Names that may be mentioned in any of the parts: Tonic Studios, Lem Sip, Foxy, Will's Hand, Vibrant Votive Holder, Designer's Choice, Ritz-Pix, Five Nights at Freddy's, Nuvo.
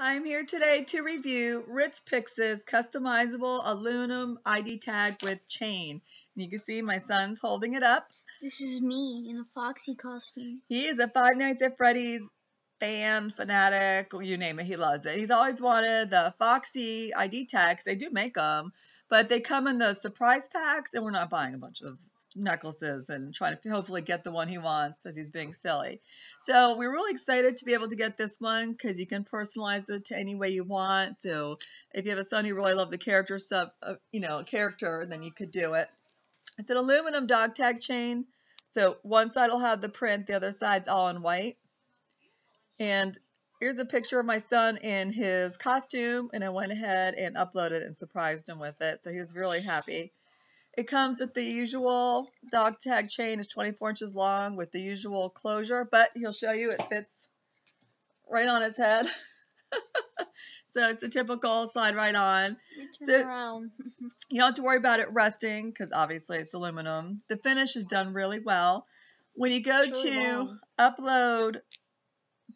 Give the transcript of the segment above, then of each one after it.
I'm here today to review Ritz-Pix's customizable aluminum ID tag with chain. And you can see my son's holding it up. This is me in a Foxy costume. He is a Five Nights at Freddy's fan, fanatic, you name it, he loves it. He's always wanted the Foxy ID tags. They do make them, but they come in those surprise packs, and we're not buying a bunch of necklaces and trying to hopefully get the one he wants because he's being silly. So we're really excited to be able to get this one because you can personalize it to any way you want. So if you have a son who really loves a character character, then you could do it. It's an aluminum dog tag chain. So one side will have the print, the other side's all in white. And here's a picture of my son in his costume, and I went ahead and uploaded and surprised him with it. So he was really happy. It comes with the usual dog tag chain. It's 24 inches long with the usual closure, but he'll show you it fits right on his head. So it's a typical slide right on. So you don't have to worry about it rusting because obviously it's aluminum. The finish is done really well. When you go to upload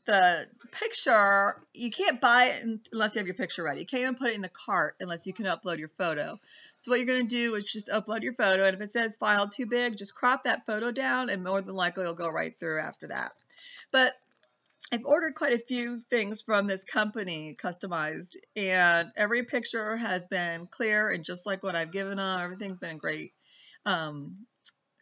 the picture, you can't buy it unless you have your picture ready. You can't even put it in the cart unless you can upload your photo. So what you're going to do is just upload your photo, and if it says file too big, just crop that photo down, and more than likely it'll go right through after that. But I've ordered quite a few things from this company customized, and every picture has been clear and just like what I've given them. Everything's been great.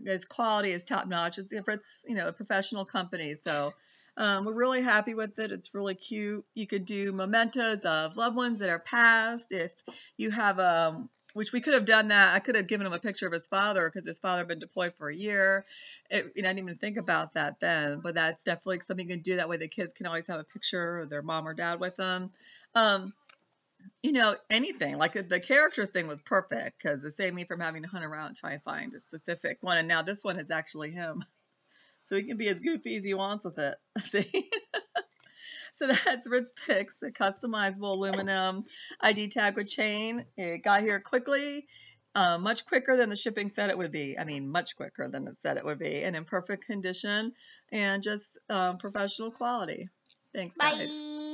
Its quality is top notch. It's a professional company, so we're really happy with it. It's really cute. You could do mementos of loved ones that are passed. If you have which we could have done that. I could have given him a picture of his father because his father had been deployed for a year. I didn't even think about that then, but that's definitely something you can do. That way the kids can always have a picture of their mom or dad with them. Anything. Like the character thing was perfect because it saved me from having to hunt around and try and find a specific one. And now this one is actually him. So he can be as goofy as he wants with it. See? So that's Ritz-Pix, a customizable aluminum ID tag with chain. It got here quickly, much quicker than the shipping said it would be. Much quicker than it said it would be. And in perfect condition and just professional quality. Thanks, guys. Bye.